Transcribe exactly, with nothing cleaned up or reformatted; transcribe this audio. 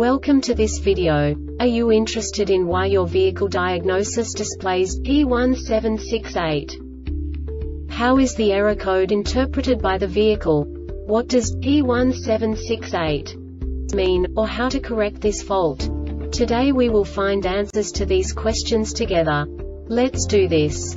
Welcome to this video. Are you interested in why your vehicle diagnosis displays P one seven six eight? How is the error code interpreted by the vehicle? What does P one seven six eight mean, or how to correct this fault? Today we will find answers to these questions together. Let's do this.